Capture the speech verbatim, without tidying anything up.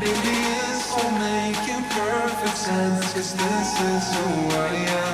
Baby, it's all making perfect sense, 'cause this is who I am.